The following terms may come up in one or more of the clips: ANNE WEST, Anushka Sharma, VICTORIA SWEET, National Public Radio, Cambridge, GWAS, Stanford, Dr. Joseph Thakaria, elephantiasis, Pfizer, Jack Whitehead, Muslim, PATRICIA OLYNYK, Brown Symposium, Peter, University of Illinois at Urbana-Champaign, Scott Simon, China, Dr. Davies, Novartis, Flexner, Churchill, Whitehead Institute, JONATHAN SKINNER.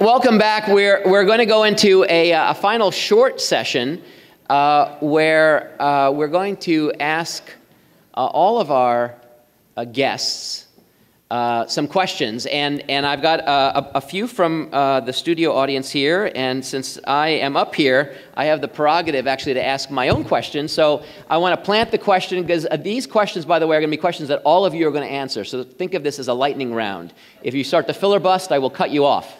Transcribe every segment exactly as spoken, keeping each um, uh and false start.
Welcome back. We're, we're going to go into a, a final short session uh, where uh, we're going to ask uh, all of our uh, guests uh, some questions. And, and I've got uh, a, a few from uh, the studio audience here. And since I am up here, I have the prerogative actually to ask my own question. So I want to plant the question because these questions, by the way, are going to be questions that all of you are going to answer. So think of this as a lightning round. If you start to filibust, I will cut you off.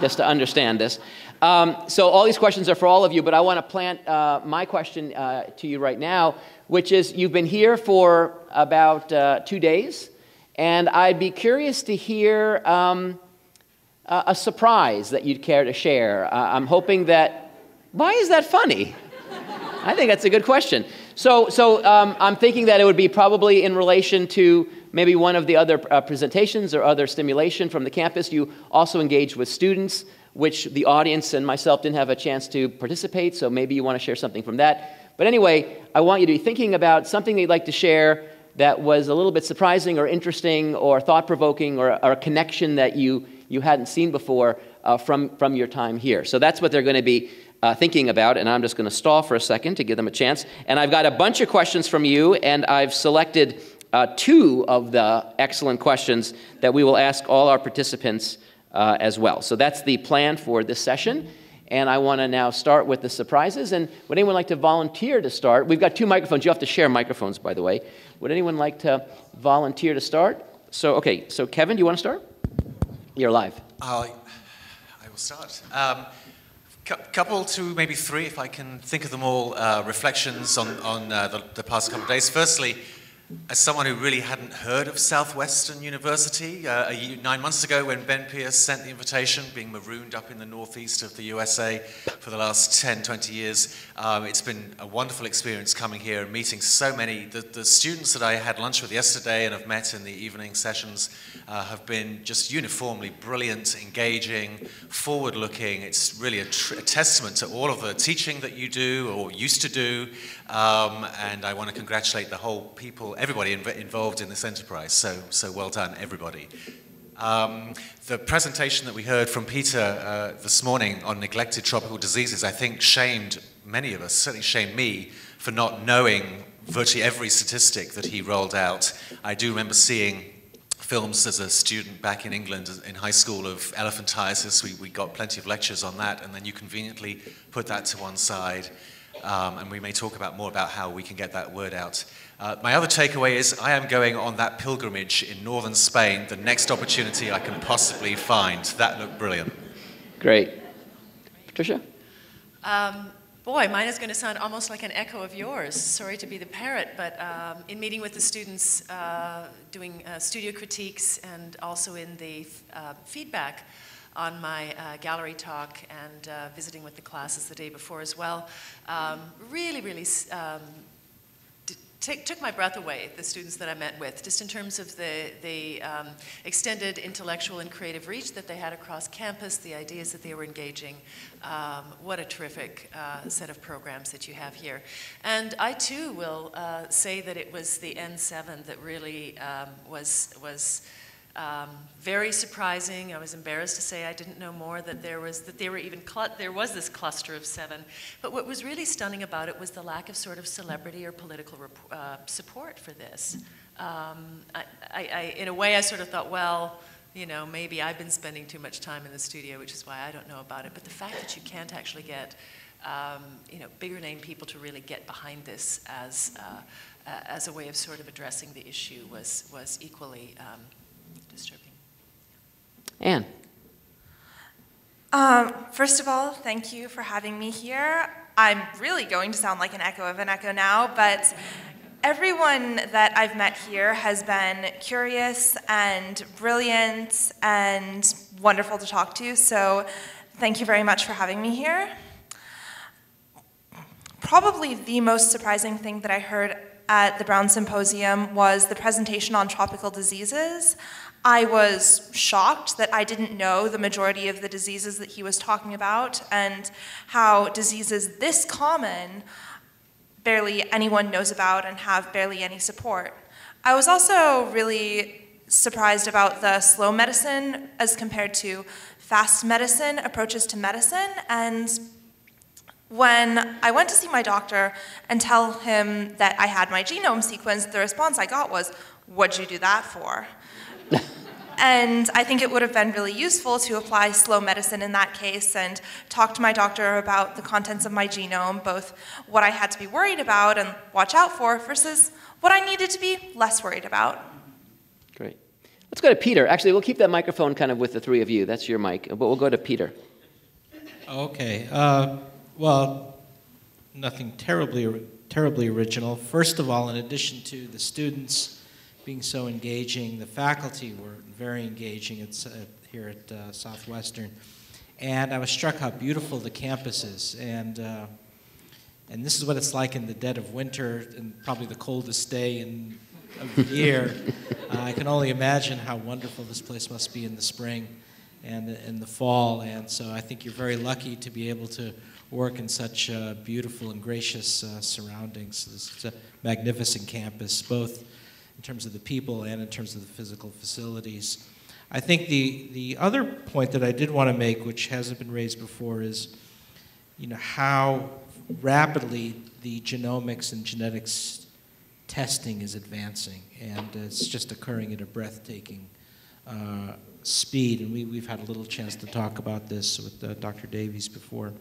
Just to understand this. Um, so all these questions are for all of you, but I want to plant uh, my question uh, to you right now, which is you've been here for about uh, two days, and I'd be curious to hear um, a, a surprise that you'd care to share. Uh, I'm hoping that, why is that funny? I think that's a good question. So, so um, I'm thinking that it would be probably in relation to maybe one of the other uh, presentations or other stimulation from the campus. You also engaged with students, which the audience and myself didn't have a chance to participate, so maybe you want to share something from that. But anyway, I want you to be thinking about something that you'd like to share that was a little bit surprising or interesting or thought-provoking or, or a connection that you, you hadn't seen before uh, from, from your time here. So that's what they're going to be Uh, thinking about, and I'm just going to stall for a second to give them a chance. And I've got a bunch of questions from you, and I've selected uh, two of the excellent questions that we will ask all our participants uh, as well. So that's the plan for this session, and I want to now start with the surprises. And would anyone like to volunteer to start? We've got two microphones. You have to share microphones, by the way. Would anyone like to volunteer to start? So, okay, so Kevin, do you want to start? You're live. Uh, I will start. Um, Couple to maybe three, if I can think of them all, uh, reflections on, on uh, the, the past couple of days. Firstly, as someone who really hadn't heard of Southwestern University, uh, a year, nine months ago when Ben Pierce sent the invitation, being marooned up in the northeast of the U S A for the last ten, twenty years, um, it's been a wonderful experience coming here and meeting so many. The, the students that I had lunch with yesterday and have met in the evening sessions uh, have been just uniformly brilliant, engaging, forward-looking. It's really a, tr a testament to all of the teaching that you do or used to do, um, and I want to congratulate the whole people everybody inv involved in this enterprise, so, so well done, everybody. Um, the presentation that we heard from Peter uh, this morning on neglected tropical diseases, I think, shamed many of us, certainly shamed me, for not knowing virtually every statistic that he rolled out. I do remember seeing films as a student back in England in high school of elephantiasis. We, we got plenty of lectures on that, and then you conveniently put that to one side. Um, and we may talk about more about how we can get that word out. Uh, my other takeaway is I am going on that pilgrimage in northern Spain, the next opportunity I can possibly find. That looked brilliant. Great. Patricia? Um, boy, mine is going to sound almost like an echo of yours. Sorry to be the parrot, but um, in meeting with the students, uh, doing uh, studio critiques, and also in the uh, feedback on my uh, gallery talk and uh, visiting with the classes the day before as well, um, really, really... Um, Take, took my breath away, the students that I met with, just in terms of the, the um, extended intellectual and creative reach that they had across campus, the ideas that they were engaging. Um, what a terrific uh, set of programs that you have here. And I too will uh, say that it was the N seven that really um, was, was um, very surprising. I was embarrassed to say I didn't know more, that there was, that they were even, there was this cluster of seven. But what was really stunning about it was the lack of sort of celebrity or political uh, support for this. Um, I, I, I, in a way, I sort of thought, well, you know, maybe I've been spending too much time in the studio, which is why I don't know about it. But the fact that you can't actually get, um, you know, bigger name people to really get behind this as, uh, as a way of sort of addressing the issue was, was equally um, disturbing. Anne. Um, first of all, thank you for having me here. I'm really going to sound like an echo of an echo now, but everyone that I've met here has been curious and brilliant and wonderful to talk to, so thank you very much for having me here. Probably the most surprising thing that I heard at the Brown Symposium was the presentation on tropical diseases. I was shocked that I didn't know the majority of the diseases that he was talking about and how diseases this common barely anyone knows about and have barely any support. I was also really surprised about the slow medicine as compared to fast medicine approaches to medicine. And when I went to see my doctor and tell him that I had my genome sequenced, the response I got was, "What'd you do that for?" And I think it would have been really useful to apply slow medicine in that case and talk to my doctor about the contents of my genome, both what I had to be worried about and watch out for versus what I needed to be less worried about. Great. Let's go to Peter. Actually, we'll keep that microphone kind of with the three of you. That's your mic, but we'll go to Peter. Okay. Uh, well, nothing terribly, terribly original. First of all, in addition to the students being so engaging, the faculty were very engaging at, uh, here at uh, Southwestern, and I was struck how beautiful the campus is, and uh, and this is what it's like in the dead of winter, and probably the coldest day in, of the year. uh, I can only imagine how wonderful this place must be in the spring and in the fall, and so I think you're very lucky to be able to work in such uh, beautiful and gracious uh, surroundings. It's a magnificent campus, both in terms of the people and in terms of the physical facilities. I think the, the other point that I did want to make, which hasn't been raised before, is you know, how rapidly the genomics and genetics testing is advancing, and it's just occurring at a breathtaking uh, speed. And we, we've had a little chance to talk about this with uh, Doctor Davies before.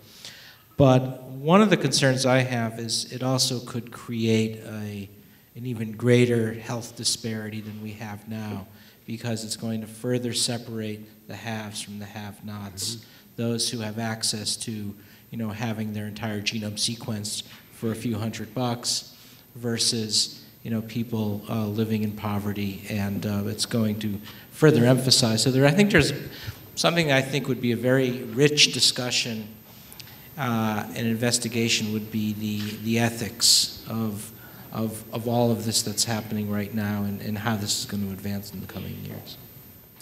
But one of the concerns I have is it also could create a an even greater health disparity than we have now, because it's going to further separate the haves from the have-nots, mm-hmm. those who have access to, you know, having their entire genome sequenced for a few hundred bucks versus, you know, people uh, living in poverty, and uh, it's going to further emphasize. So there, I think there's something I think would be a very rich discussion uh, and investigation would be the, the ethics of Of, of all of this that's happening right now, and, and how this is going to advance in the coming years.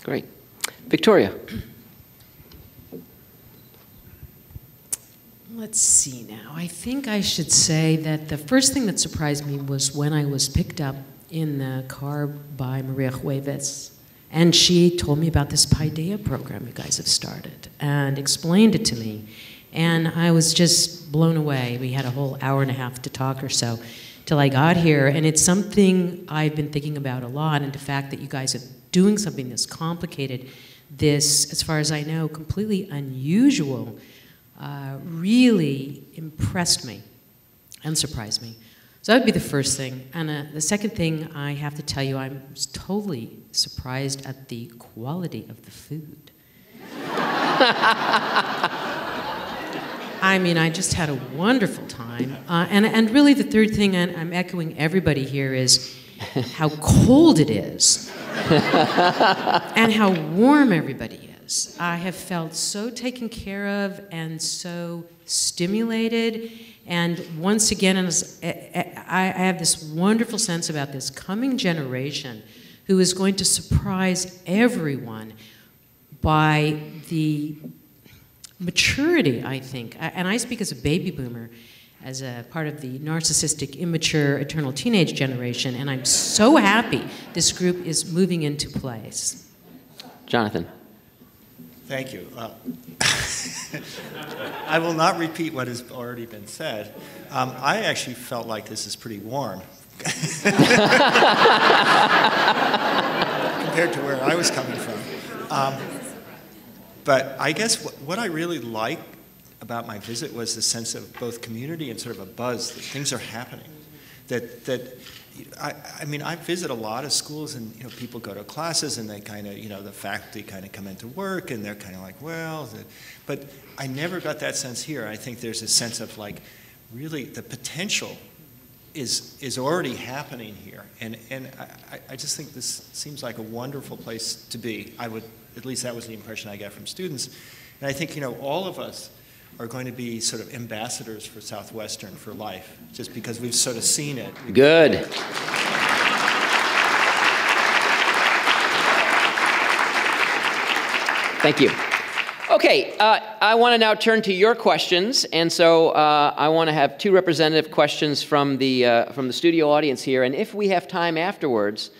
Great. Victoria. Let's see now. I think I should say that the first thing that surprised me was when I was picked up in the car by Maria Jueves, and she told me about this Paideia program you guys have started and explained it to me. And I was just blown away. We had a whole hour and a half to talk or so till I got here, and it's something I've been thinking about a lot, and the fact that you guys are doing something that's complicated, this, as far as I know, completely unusual, uh, really impressed me and surprised me. So that would be the first thing. And uh, the second thing I have to tell you, I'm totally surprised at the quality of the food. I mean, I just had a wonderful time. Uh, and, and really the third thing, and I'm echoing everybody here, is how cold it is and how warm everybody is. I have felt so taken care of and so stimulated. And once again, I have this wonderful sense about this coming generation who is going to surprise everyone by the maturity, I think, and I speak as a baby boomer, as a part of the narcissistic, immature, eternal teenage generation, and I'm so happy this group is moving into place. Jonathan. Thank you. Uh, I will not repeat what has already been said. Um, I actually felt like this is pretty warm compared to where I was coming from. Um, But I guess what I really liked about my visit was the sense of both community and sort of a buzz that things are happening. That, that I, I mean, I visit a lot of schools, and you know, people go to classes and they kind of, you know, the faculty kind of come into work and they're kind of like, well, but I never got that sense here. I think there's a sense of like, really, the potential is is already happening here, and and I, I just think this seems like a wonderful place to be. I would. At least that was the impression I got from students. And I think, you know, all of us are going to be sort of ambassadors for Southwestern for life, just because we've sort of seen it. Good. Thank you. Okay, uh, I want to now turn to your questions. And so uh, I want to have two representative questions from the, uh, from the studio audience here. And if we have time afterwards,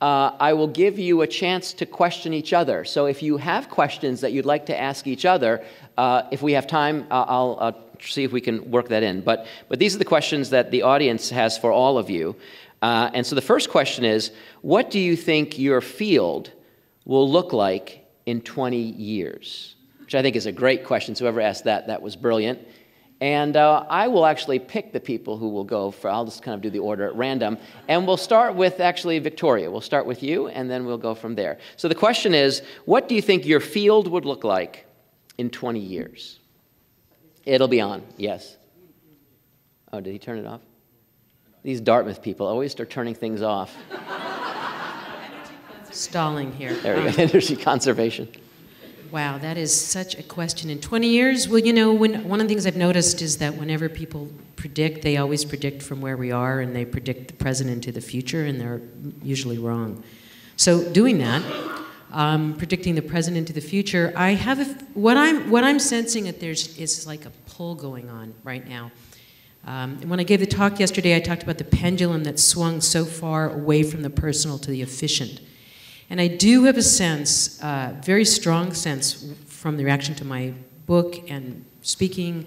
Uh, I will give you a chance to question each other. So if you have questions that you'd like to ask each other, uh, if we have time, uh, I'll uh, see if we can work that in. But, but these are the questions that the audience has for all of you. Uh, and so the first question is, what do you think your field will look like in twenty years? Which I think is a great question. So whoever asked that, that was brilliant. And uh, I will actually pick the people who will go for, I'll just kind of do the order at random. And we'll start with actually Victoria. We'll start with you and then we'll go from there. So the question is, what do you think your field would look like in twenty years? It'll be on, yes. Oh, did he turn it off? These Dartmouth people always are turning things off. Stalling here. There we go, energy conservation. Wow, that is such a question. In twenty years, well, you know, when, one of the things I've noticed is that whenever people predict, they always predict from where we are, and they predict the present into the future, and they're usually wrong. So doing that, um, predicting the present into the future, I have a, what I'm what I'm sensing that there's is like a pull going on right now. Um, and when I gave the talk yesterday, I talked about the pendulum that swung so far away from the personal to the efficient. And I do have a sense, uh, very strong sense, from the reaction to my book and speaking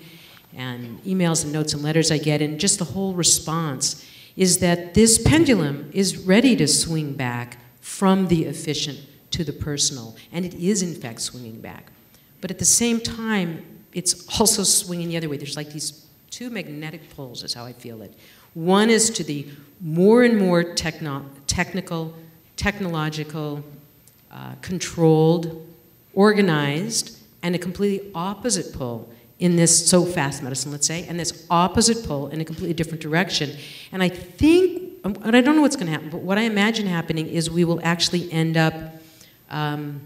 and emails and notes and letters I get, and just the whole response, is that this pendulum is ready to swing back from the efficient to the personal. And it is, in fact, swinging back. But at the same time, it's also swinging the other way. There's like these two magnetic poles, is how I feel it. One is to the more and more techno technical, technological, uh, controlled, organized, and a completely opposite pole in this so-fast medicine, let's say, and this opposite pole in a completely different direction. And I think, and I don't know what's going to happen, but what I imagine happening is we will actually end up, um,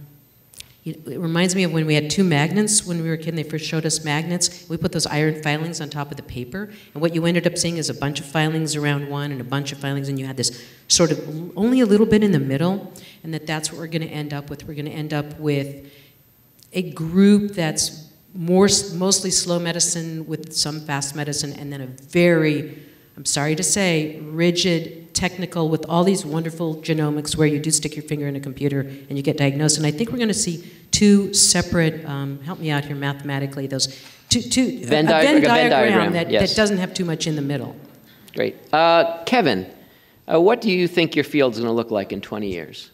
it, it reminds me of when we had two magnets. When we were a kid and they first showed us magnets, we put those iron filings on top of the paper, and what you ended up seeing is a bunch of filings around one and a bunch of filings, and you had this sort of only a little bit in the middle, and that that's what we're going to end up with. We're going to end up with a group that's more mostly slow medicine with some fast medicine, and then a very, I'm sorry to say, rigid technical with all these wonderful genomics where you do stick your finger in a computer and you get diagnosed. And I think we're going to see two separate, um, help me out here mathematically, those two, two Venn a, a Venn diagram, diagram that, yes. that doesn't have too much in the middle. Great. Uh, Kevin. Uh, what do you think your field's going to look like in twenty years?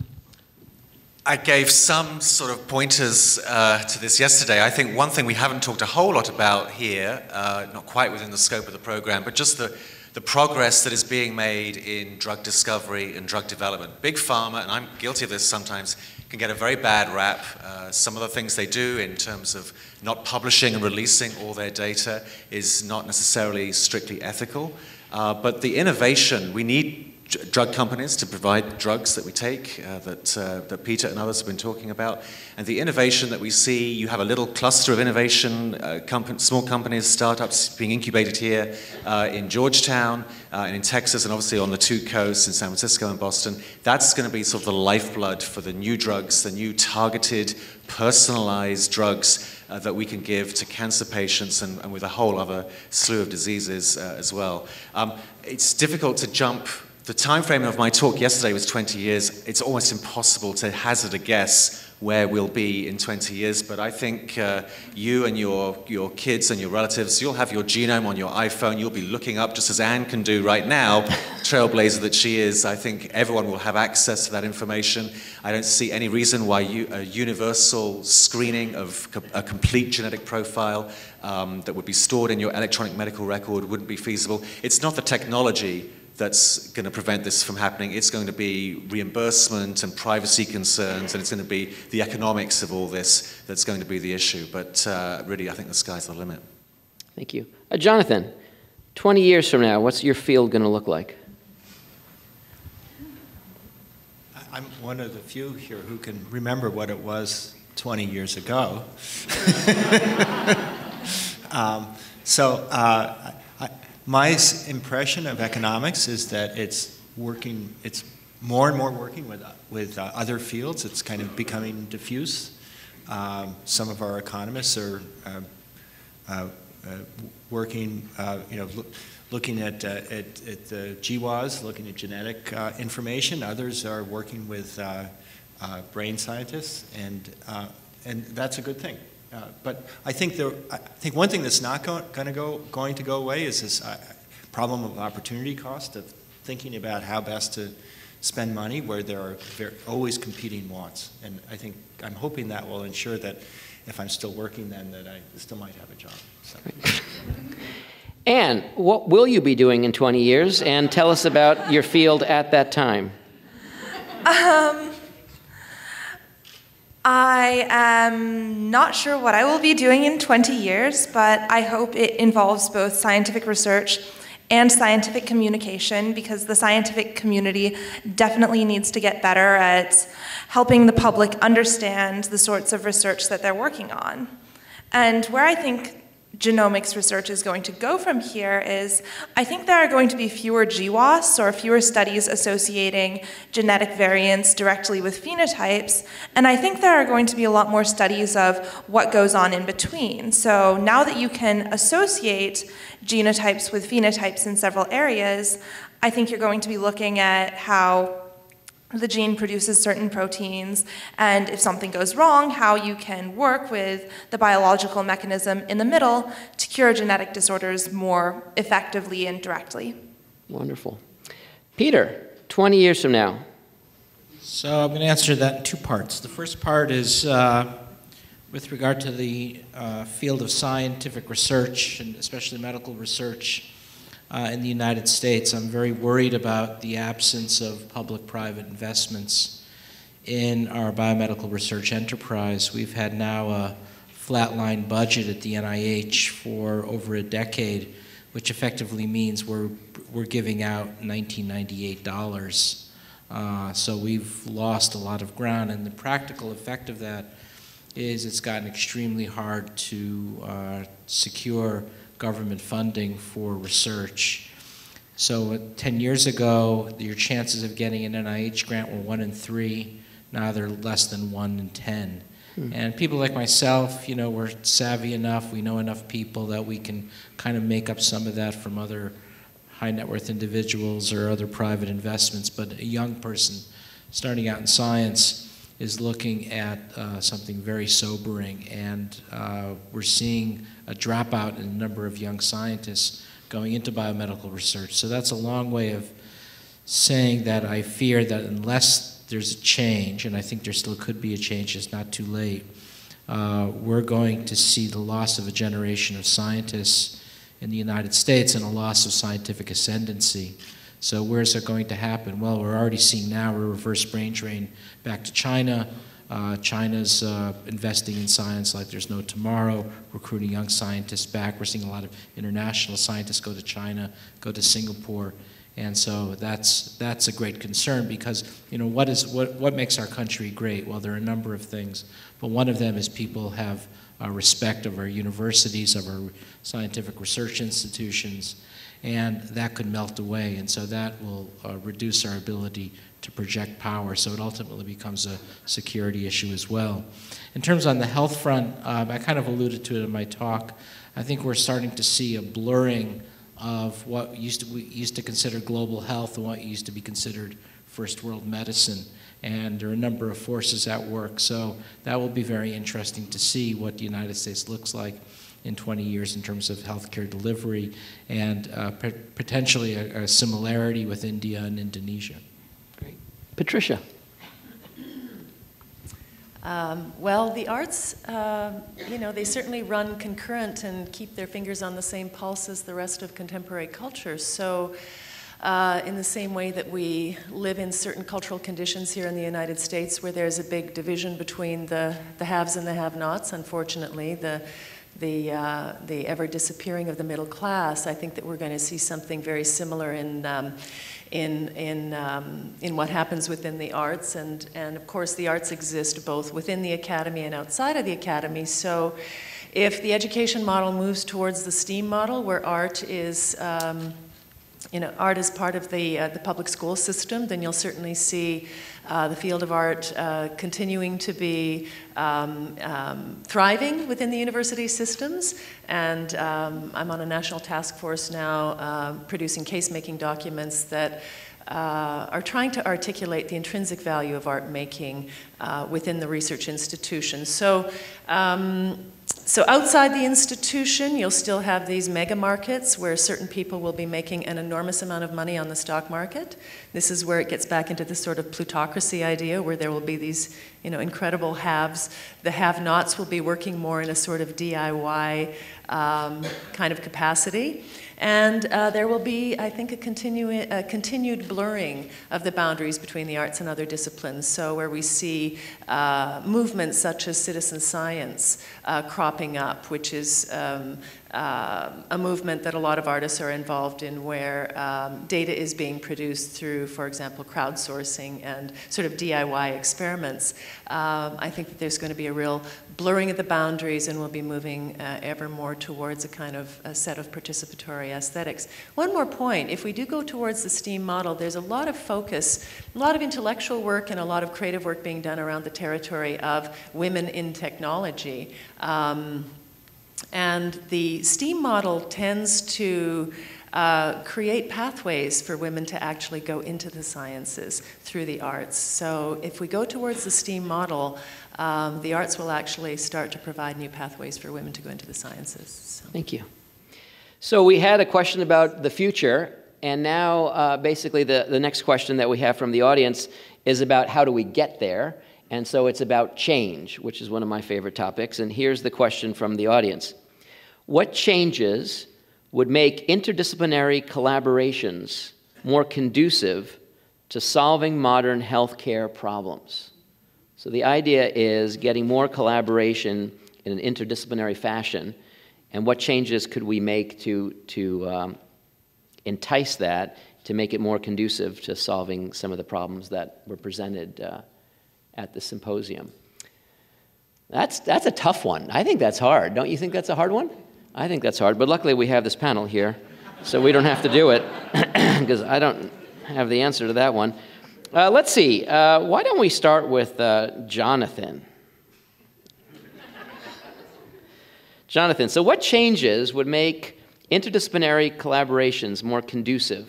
I gave some sort of pointers uh, to this yesterday. I think one thing we haven't talked a whole lot about here, uh, not quite within the scope of the program, but just the, the progress that is being made in drug discovery and drug development. Big Pharma, and I'm guilty of this sometimes, can get a very bad rap. Uh, some of the things they do in terms of not publishing and releasing all their data is not necessarily strictly ethical. Uh, but the innovation, we need drug companies to provide drugs that we take, uh, that, uh, that Peter and others have been talking about. And the innovation that we see, you have a little cluster of innovation, uh, comp small companies, startups being incubated here uh, in Georgetown uh, and in Texas, and obviously on the two coasts in San Francisco and Boston. That's going to be sort of the lifeblood for the new drugs, the new targeted, personalized drugs uh, that we can give to cancer patients and, and with a whole other slew of diseases uh, as well. Um, it's difficult to jump. The time frame of my talk yesterday was twenty years. It's almost impossible to hazard a guess where we'll be in twenty years, but I think uh, you and your, your kids and your relatives, you'll have your genome on your iPhone. You'll be looking up, just as Anne can do right now, trailblazer that she is. I think everyone will have access to that information. I don't see any reason why you, a universal screening of co a complete genetic profile um, that would be stored in your electronic medical record wouldn't be feasible. It's not the technology that's going to prevent this from happening. It's going to be reimbursement and privacy concerns, and it's going to be the economics of all this that's going to be the issue. But uh, really, I think the sky's the limit. Thank you. Uh, Jonathan, twenty years from now, what's your field going to look like? I'm one of the few here who can remember what it was twenty years ago. um, so uh, I, my impression of economics is that it's working, it's more and more working with, with uh, other fields. It's kind of becoming diffuse. Um, some of our economists are uh, uh, uh, working, uh, you know, looking at, uh, at, at the G W A S, looking at genetic uh, information. Others are working with uh, uh, brain scientists, and, uh, and that's a good thing. Uh, but I think, there, I think one thing that's not go, gonna go, going to go away is this uh, problem of opportunity cost, of thinking about how best to spend money where there are very, always competing wants. And I think, I'm hoping that will ensure that if I'm still working then, that I still might have a job. So. Anne, what will you be doing in twenty years? And tell us about your field at that time. Um, I am not sure what I will be doing in twenty years, but I hope it involves both scientific research and scientific communication, because the scientific community definitely needs to get better at helping the public understand the sorts of research that they're working on. And where I think genomics research is going to go from here is, I think there are going to be fewer G W A S, or fewer studies associating genetic variants directly with phenotypes, and I think there are going to be a lot more studies of what goes on in between. So now that you can associate genotypes with phenotypes in several areas, I think you're going to be looking at how the gene produces certain proteins, and if something goes wrong, how you can work with the biological mechanism in the middle to cure genetic disorders more effectively and directly. Wonderful. Peter, twenty years from now. So I'm going to answer that in two parts. The first part is uh, with regard to the uh, field of scientific research, and especially medical research, Uh, in the United States. I'm very worried about the absence of public-private investments in our biomedical research enterprise. We've had now a flatline budget at the N I H for over a decade, which effectively means we're, we're giving out nineteen ninety-eight dollars. Uh, so we've lost a lot of ground, and the practical effect of that is it's gotten extremely hard to uh, secure government funding for research. So uh, ten years ago, your chances of getting an N I H grant were one in three. Now they're less than one in ten. Hmm. And people like myself, you know, we're savvy enough, we know enough people that we can kind of make up some of that from other high net worth individuals or other private investments. But a young person starting out in science is looking at uh, something very sobering, and uh, we're seeing a dropout in the number of young scientists going into biomedical research. So that's a long way of saying that I fear that unless there's a change, and I think there still could be a change, it's not too late, uh, we're going to see the loss of a generation of scientists in the United States and a loss of scientific ascendancy. So where's it going to happen? Well, we're already seeing now a reverse brain drain back to China. Uh, China's uh, investing in science like there's no tomorrow, recruiting young scientists back. We're seeing a lot of international scientists go to China, go to Singapore. And so that's, that's a great concern, because you know, what, is, what, what makes our country great? Well, there are a number of things, but one of them is people have uh, respect of our universities, of our scientific research institutions, and that could melt away, and so that will uh, reduce our ability to project power, so it ultimately becomes a security issue as well. In terms on the health front, um, I kind of alluded to it in my talk, I think we're starting to see a blurring of what used to, we used to consider global health and what used to be considered first world medicine, and there are a number of forces at work, so that will be very interesting to see what the United States looks like in twenty years in terms of healthcare delivery, and uh, potentially a, a similarity with India and Indonesia. Great. Patricia. Um, well, the arts, uh, you know, they certainly run concurrent and keep their fingers on the same pulse as the rest of contemporary culture. So uh, in the same way that we live in certain cultural conditions here in the United States where there's a big division between the, the haves and the have-nots, unfortunately, the the, uh, the ever disappearing of the middle class, I think that we're going to see something very similar in, um, in, in, um, in what happens within the arts. And, and of course, the arts exist both within the academy and outside of the academy. So if the education model moves towards the STEAM model, where art is um, you know, art is part of the, uh, the public school system, then you'll certainly see uh, the field of art uh, continuing to be um, um, thriving within the university systems. And um, I'm on a national task force now uh, producing case-making documents that Uh, are trying to articulate the intrinsic value of art making uh, within the research institution. So, um, so outside the institution, you'll still have these mega markets where certain people will be making an enormous amount of money on the stock market. This is where it gets back into this sort of plutocracy idea, where there will be these, you know, incredible haves. The have-nots will be working more in a sort of D I Y um, kind of capacity. And uh, there will be, I think, a, continu a continued blurring of the boundaries between the arts and other disciplines. So where we see uh, movements such as citizen science uh, cropping up, which is um, uh, a movement that a lot of artists are involved in, where um, data is being produced through, for example, crowdsourcing and sort of D I Y experiments. Um, I think that there's going to be a real blurring of the boundaries, and we'll be moving uh, ever more towards a kind of a set of participatory aesthetics. One more point, if we do go towards the STEAM model, there's a lot of focus, a lot of intellectual work and a lot of creative work being done around the territory of women in technology. Um, and the STEAM model tends to Uh, create pathways for women to actually go into the sciences through the arts. So if we go towards the STEAM model, um, the arts will actually start to provide new pathways for women to go into the sciences. So. Thank you. So we had a question about the future, and now uh, basically the, the next question that we have from the audience is about how do we get there? And so it's about change, which is one of my favorite topics. And here's the question from the audience. What changes would make interdisciplinary collaborations more conducive to solving modern healthcare problems? So the idea is getting more collaboration in an interdisciplinary fashion, and what changes could we make to, to um, entice that, to make it more conducive to solving some of the problems that were presented uh, at the symposium? That's, that's a tough one. I think that's hard. Don't you think that's a hard one? I think that's hard, but luckily we have this panel here, so we don't have to do it, because I don't have the answer to that one. Uh, let's see, uh, why don't we start with uh, Jonathan? Jonathan, so what changes would make interdisciplinary collaborations more conducive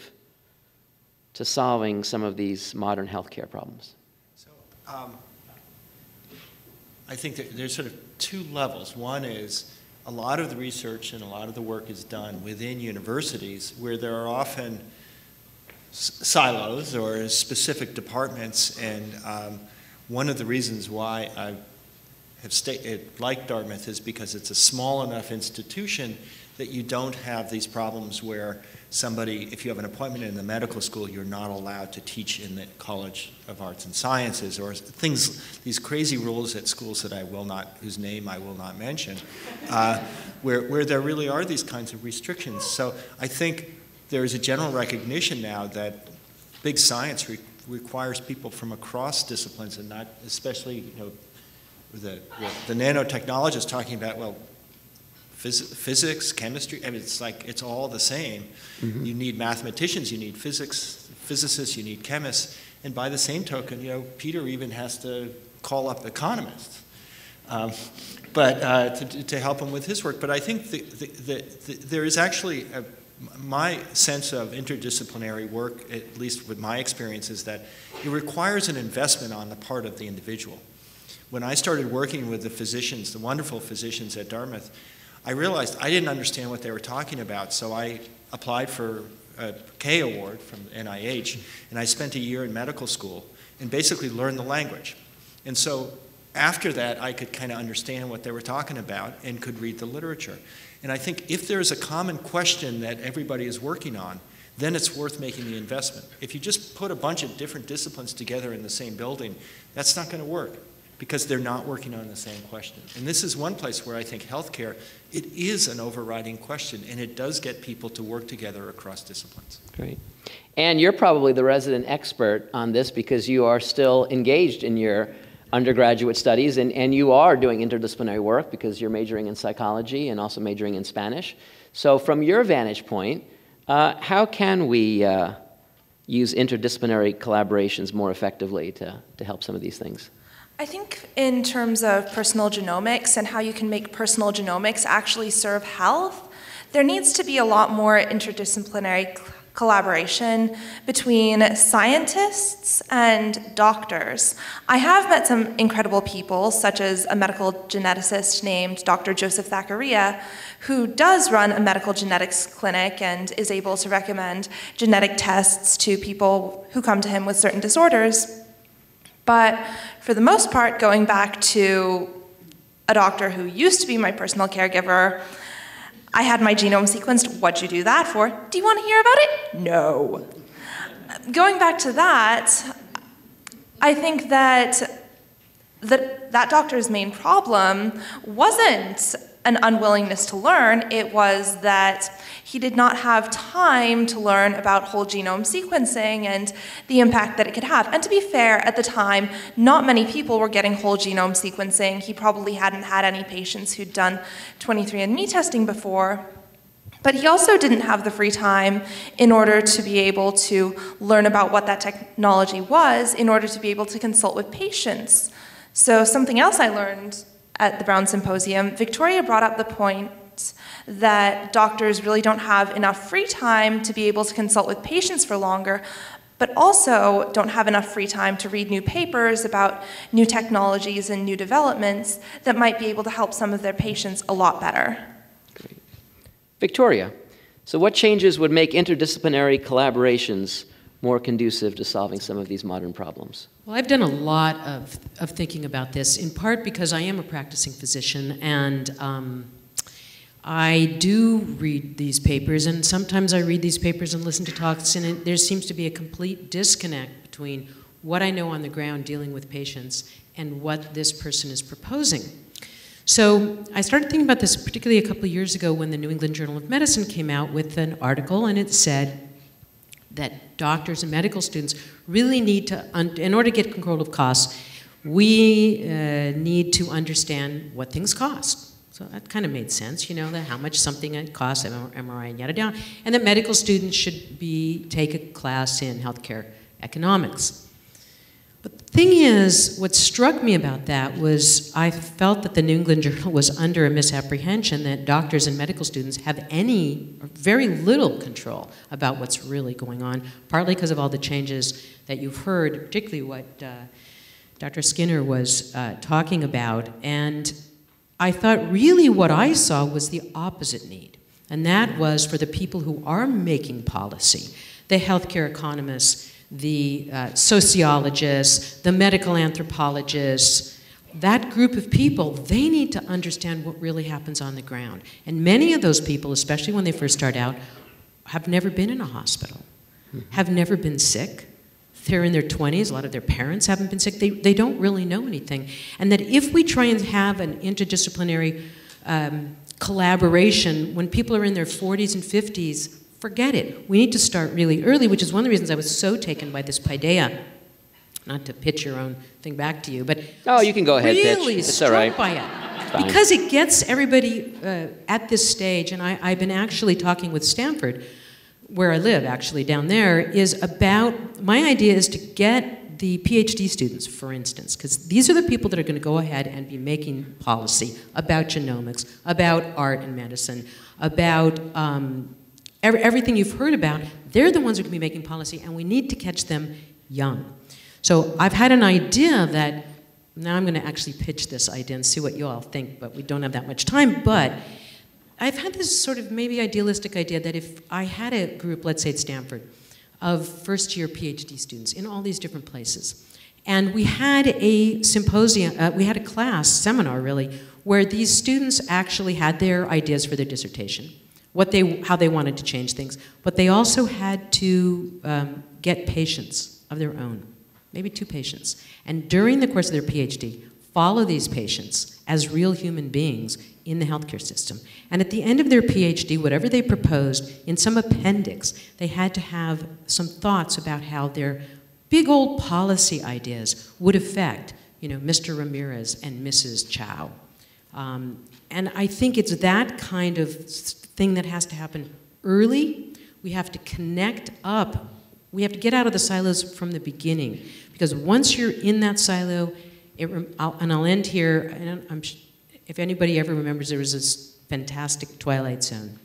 to solving some of these modern healthcare problems? So, um, I think that there's sort of two levels. One is, a lot of the research and a lot of the work is done within universities, where there are often silos or specific departments. And um, one of the reasons why I have stayed, like Dartmouth, is because it's a small enough institution that you don't have these problems where somebody, if you have an appointment in the medical school, you're not allowed to teach in the College of Arts and Sciences, or things, these crazy rules at schools that I will not, whose name I will not mention, uh, where, where there really are these kinds of restrictions. So I think there is a general recognition now that big science re requires people from across disciplines, and not, especially, you know, the, the, the nanotechnologists talking about, well, Phys physics, chemistry, I mean, it's like, it's all the same. Mm-hmm. You need mathematicians, you need physics, physicists, you need chemists. And by the same token, you know, Peter even has to call up economists um, but, uh, to, to help him with his work. But I think the, the, the, the, there is actually, a, my sense of interdisciplinary work, at least with my experience, is that it requires an investment on the part of the individual. When I started working with the physicians, the wonderful physicians at Dartmouth, I realized I didn't understand what they were talking about, so I applied for a K award from N I H, and I spent a year in medical school and basically learned the language. And so after that, I could kind of understand what they were talking about and could read the literature. And I think if there's a common question that everybody is working on, then it's worth making the investment. If you just put a bunch of different disciplines together in the same building, that's not going to work, because they're not working on the same question. And this is one place where I think healthcare, it is an overriding question, and it does get people to work together across disciplines. Great. And you're probably the resident expert on this, because you are still engaged in your undergraduate studies, and, and you are doing interdisciplinary work, because you're majoring in psychology and also majoring in Spanish. So from your vantage point, Uh, how can we uh, use interdisciplinary collaborations more effectively to, to help some of these things? I think in terms of personal genomics and how you can make personal genomics actually serve health, there needs to be a lot more interdisciplinary collaboration between scientists and doctors. I have met some incredible people, such as a medical geneticist named Doctor Joseph Thakaria, who does run a medical genetics clinic and is able to recommend genetic tests to people who come to him with certain disorders. But for the most part, going back to a doctor who used to be my personal caregiver, I had my genome sequenced. What'd you do that for? Do you want to hear about it? No. Going back to that, I think that the, that doctor's main problem wasn't an unwillingness to learn. It was that he did not have time to learn about whole genome sequencing and the impact that it could have. And to be fair, at the time, not many people were getting whole genome sequencing. He probably hadn't had any patients who'd done twenty-three and me testing before. But he also didn't have the free time in order to be able to learn about what that technology was, in order to be able to consult with patients. So something else I learned at the Brown Symposium, Victoria brought up the point that doctors really don't have enough free time to be able to consult with patients for longer, but also don't have enough free time to read new papers about new technologies and new developments that might be able to help some of their patients a lot better. Great. Victoria, so what changes would make interdisciplinary collaborations more conducive to solving some of these modern problems? Well, I've done a lot of, of thinking about this, in part because I am a practicing physician, and um, I do read these papers, and sometimes I read these papers and listen to talks, and it, there seems to be a complete disconnect between what I know on the ground dealing with patients and what this person is proposing. So I started thinking about this particularly a couple of years ago when the New England Journal of Medicine came out with an article, and it said that doctors and medical students really need to, in order to get control of costs, we uh, need to understand what things cost. So that kind of made sense, you know, that how much something costs, M R I and yada yada, and that medical students should be, take a class in healthcare economics. But the thing is, what struck me about that was I felt that the New England Journal was under a misapprehension that doctors and medical students have any, or very little control about what's really going on, partly because of all the changes that you've heard, particularly what uh, Doctor Skinner was uh, talking about. And I thought really what I saw was the opposite need, and that was for the people who are making policy, the healthcare economists, the uh, sociologists, the medical anthropologists, that group of people, they need to understand what really happens on the ground. And many of those people, especially when they first start out, have never been in a hospital, have never been sick. They're in their twenties, a lot of their parents haven't been sick, they, they don't really know anything. And that if we try and have an interdisciplinary um, collaboration when people are in their forties and fifties, forget it. We need to start really early, which is one of the reasons I was so taken by this Paideia. Not to pitch your own thing back to you, but oh, you can go ahead, really pitch. It's struck all right. by it. Because it gets everybody uh, at this stage, and I, I've been actually talking with Stanford, where I live actually down there, is about, my idea is to get the PhD students, for instance, because these are the people that are going to go ahead and be making policy about genomics, about art and medicine, about um, every, everything you've heard about. They're the ones who can be making policy, and we need to catch them young. So I've had an idea that, now I'm going to actually pitch this idea and see what you all think, but we don't have that much time, but I've had this sort of maybe idealistic idea that if I had a group, let's say at Stanford, of first-year PhD students in all these different places, and we had a symposium, uh, we had a class, seminar really, where these students actually had their ideas for their dissertation, what they, how they wanted to change things, but they also had to um, get patients of their own, maybe two patients, and during the course of their PhD, follow these patients as real human beings in the healthcare system. And at the end of their PhD, whatever they proposed, in some appendix, they had to have some thoughts about how their big old policy ideas would affect, you know, Mister Ramirez and Missus Chow. Um, and I think it's that kind of thing that has to happen early. We have to connect up. We have to get out of the silos from the beginning. Because once you're in that silo, it, I'll, and I'll end here, and I'm, if anybody ever remembers, there was this fantastic Twilight Zone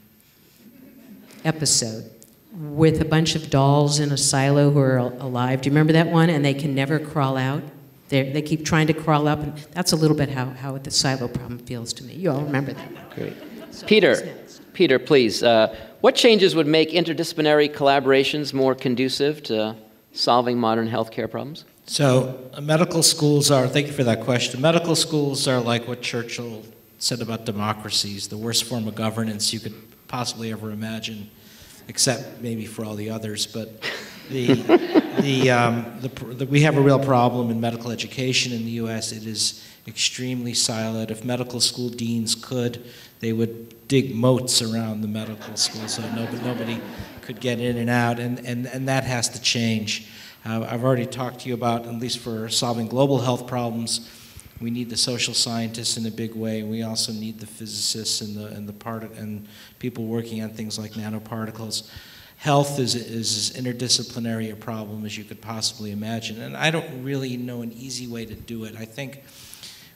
episode with a bunch of dolls in a silo who are alive. Do you remember that one? And they can never crawl out. They're, they keep trying to crawl up, and that's a little bit how, how the silo problem feels to me. You all remember that. Great. So Peter, Peter, please. Uh, what changes would make interdisciplinary collaborations more conducive to solving modern healthcare problems? So uh, medical schools are, thank you for that question, medical schools are like what Churchill said about democracies, the worst form of governance you could possibly ever imagine, except maybe for all the others, but the, the, um, the, the, we have a real problem in medical education in the U S. It is extremely siloed. If medical school deans could, they would dig moats around the medical school so nobody, nobody could get in and out, and, and, and that has to change. Uh, I've already talked to you about, at least for solving global health problems, we need the social scientists in a big way. We also need the physicists and the and the part and people working on things like nanoparticles. Health is is as interdisciplinary a problem as you could possibly imagine, and I don't really know an easy way to do it. I think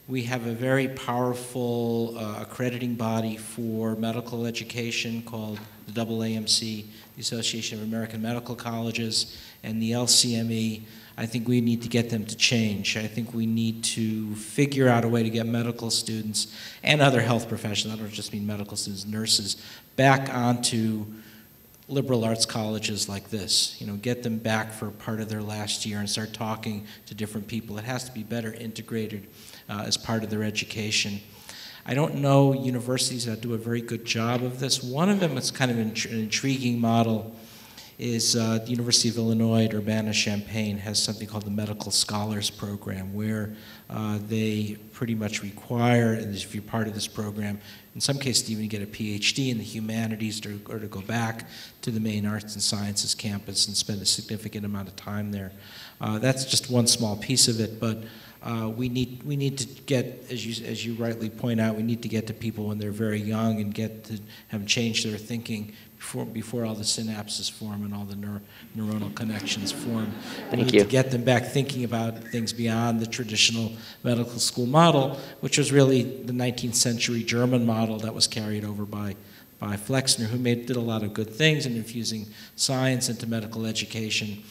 we have a very powerful uh, accrediting body for medical education called the A A M C, the Association of American Medical Colleges, and the L C M E. I think we need to get them to change. I think we need to figure out a way to get medical students and other health professionals, I don't just mean medical students, nurses, back onto liberal arts colleges like this. You know, get them back for part of their last year and start talking to different people. It has to be better integrated uh, as part of their education. I don't know universities that do a very good job of this. One of them is kind of an intriguing model. Is uh, the University of Illinois at Urbana-Champaign has something called the Medical Scholars Program, where uh, they pretty much require, and if you're part of this program, in some cases to even get a PhD in the humanities to, or to go back to the main arts and sciences campus and spend a significant amount of time there. Uh, that's just one small piece of it, but uh, we need we need to get, as you, as you rightly point out, we need to get to people when they're very young and get to have them change their thinking Before, before all the synapses form and all the neur neuronal connections form. Thank we need you. to get them back thinking about things beyond the traditional medical school model, which was really the nineteenth century German model that was carried over by, by Flexner, who made, did a lot of good things in infusing science into medical education.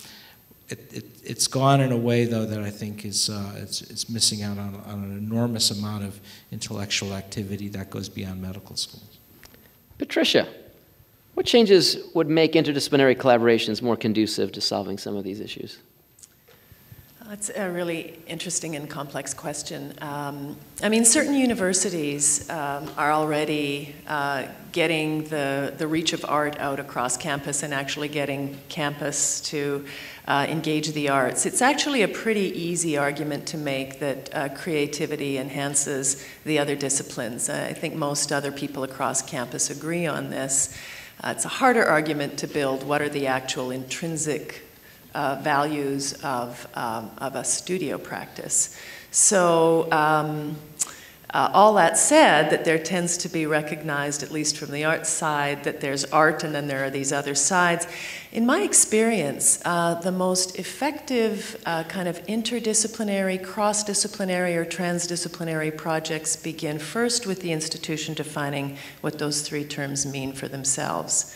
It, it, it's gone in a way, though, that I think is uh, it's, it's missing out on, on an enormous amount of intellectual activity that goes beyond medical schools. Patricia. What changes would make interdisciplinary collaborations more conducive to solving some of these issues? That's a really interesting and complex question. Um, I mean, certain universities um, are already uh, getting the, the reach of art out across campus and actually getting campus to uh, engage the arts. It's actually a pretty easy argument to make that uh, creativity enhances the other disciplines. I think most other people across campus agree on this. Uh, it's a harder argument to build what are the actual intrinsic uh, values of, um, of a studio practice. So um, uh, all that said, that there tends to be recognized, at least from the art side, that there's art and then there are these other sides. In my experience, uh, the most effective uh, kind of interdisciplinary, cross-disciplinary, or transdisciplinary projects begin first with the institution defining what those three terms mean for themselves.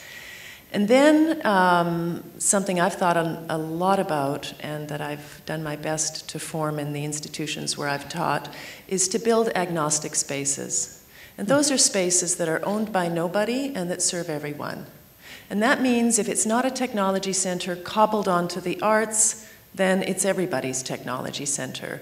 And then um, something I've thought on, a lot about and that I've done my best to form in the institutions where I've taught is to build agnostic spaces. And those are spaces that are owned by nobody and that serve everyone. And that means if it's not a technology center cobbled onto the arts, then it's everybody's technology center.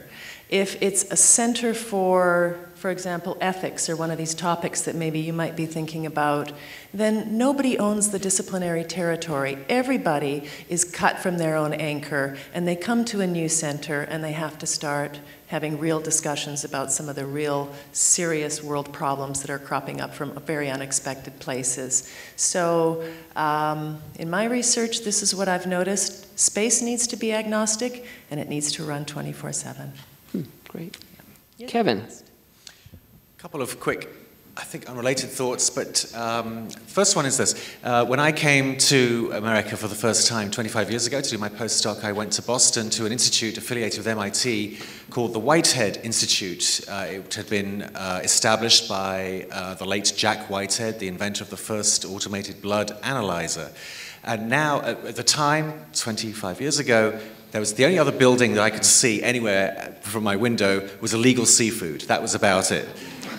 If it's a center for, for example, ethics or one of these topics that maybe you might be thinking about, then nobody owns the disciplinary territory. Everybody is cut from their own anchor, and they come to a new center and they have to start having real discussions about some of the real serious world problems that are cropping up from very unexpected places. So um, in my research, this is what I've noticed. Space needs to be agnostic, and it needs to run twenty-four seven. Hmm, great. Yeah. Kevin. A couple of quick I think unrelated thoughts, but um, first one is this. Uh, when I came to America for the first time twenty-five years ago to do my postdoc, I went to Boston to an institute affiliated with M I T called the Whitehead Institute. Uh, it had been uh, established by uh, the late Jack Whitehead, the inventor of the first automated blood analyzer. And now, at the time, twenty-five years ago, there was the only other building that I could see anywhere from my window was a Legal Sea Foods. That was about it.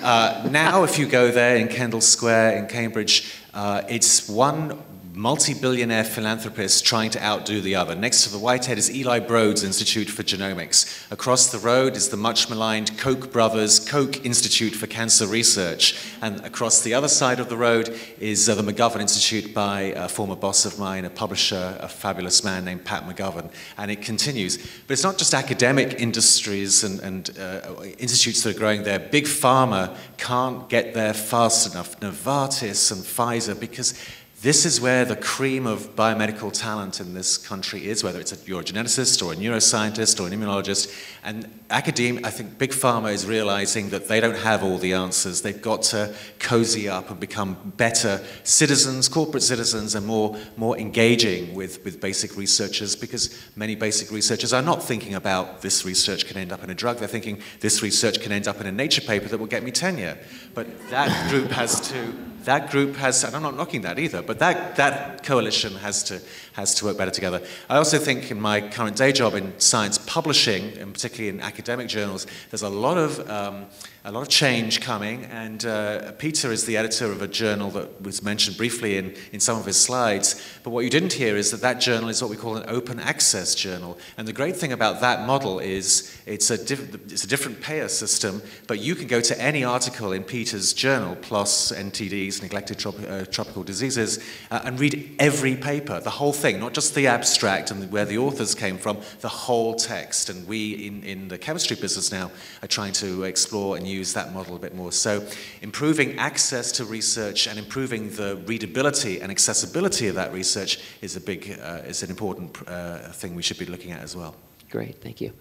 Uh, now, if you go there in Kendall Square in Cambridge, uh, it's one multi-billionaire philanthropist trying to outdo the other. Next to the Whitehead is Eli Broad's Institute for Genomics. Across the road is the much-maligned Koch brothers' Koch Institute for Cancer Research. And across the other side of the road is uh, the McGovern Institute by a former boss of mine, a publisher, a fabulous man named Pat McGovern. And it continues. But it's not just academic industries and, and uh, institutes that are growing there. Big Pharma can't get there fast enough. Novartis and Pfizer, because this is where the cream of biomedical talent in this country is, whether it's a, you're a geneticist or a neuroscientist or an immunologist. And academia, I think Big Pharma is realizing that they don't have all the answers. They've got to cozy up and become better citizens, corporate citizens, and more, more engaging with, with basic researchers, because many basic researchers are not thinking about this research can end up in a drug. They're thinking this research can end up in a Nature paper that will get me tenure. But that group has to... That group has, and I'm not knocking that either, but that, that coalition has to, has to work better together. I also think in my current day job in science publishing, and particularly in academic journals, there's a lot of, um, a lot of change coming, and uh, Peter is the editor of a journal that was mentioned briefly in, in some of his slides, but what you didn't hear is that that journal is what we call an open access journal, and the great thing about that model is it's a, diff it's a different payer system, but you can go to any article in Peter's journal, PLOS, N T Ds, neglected trop uh, tropical diseases, uh, and read every paper, the whole thing, not just the abstract and where the authors came from, the whole text. And we in, in the chemistry business now are trying to explore and use that model a bit more. So improving access to research and improving the readability and accessibility of that research is a big, uh, is an important uh, thing we should be looking at as well. Great, thank you.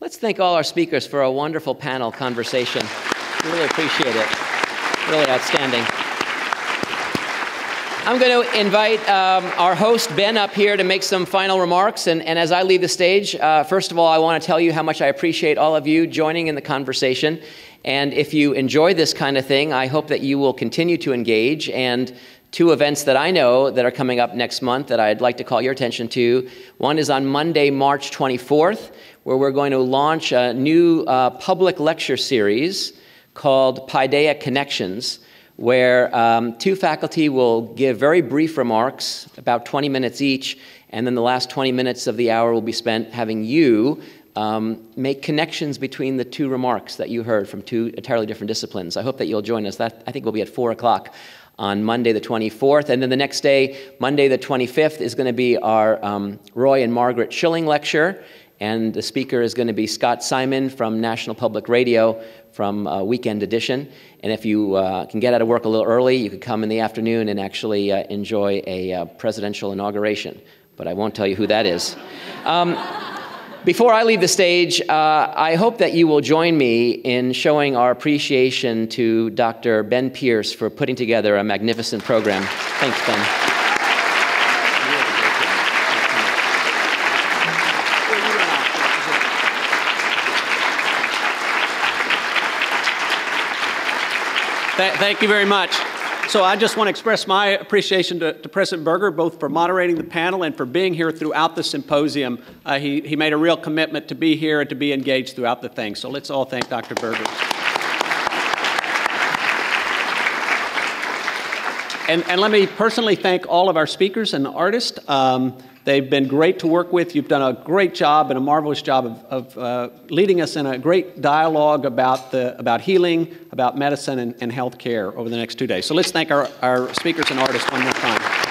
Let's thank all our speakers for a wonderful panel conversation. Really appreciate it, really outstanding. I'm going to invite um, our host, Ben, up here to make some final remarks. And, and as I leave the stage, uh, first of all, I want to tell you how much I appreciate all of you joining in the conversation. And if you enjoy this kind of thing, I hope that you will continue to engage. And two events that I know that are coming up next month that I'd like to call your attention to. One is on Monday, March twenty-fourth, where we're going to launch a new uh, public lecture series called Paideia Connections, where um, two faculty will give very brief remarks, about twenty minutes each, and then the last twenty minutes of the hour will be spent having you um, make connections between the two remarks that you heard from two entirely different disciplines. I hope that you'll join us. That, I think, will be at four o'clock on Monday the twenty-fourth. And then the next day, Monday the twenty-fifth, is going to be our um, Roy and Margaret Schilling lecture, and the speaker is going to be Scott Simon from National Public Radio, from uh, Weekend Edition. And if you uh, can get out of work a little early, you could come in the afternoon and actually uh, enjoy a uh, presidential inauguration. But I won't tell you who that is. Um, before I leave the stage, uh, I hope that you will join me in showing our appreciation to Doctor Ben Pierce for putting together a magnificent program. Thanks, Ben. Thank you very much. So I just want to express my appreciation to, to President Berger, both for moderating the panel and for being here throughout the symposium. Uh, he, he made a real commitment to be here and to be engaged throughout the thing. So let's all thank Doctor Berger. And, and let me personally thank all of our speakers and the artists. Um, they've been great to work with. You've done a great job and a marvelous job of, of uh, leading us in a great dialogue about, the, about healing, about medicine, and, and health care over the next two days. So let's thank our, our speakers and artists one more time.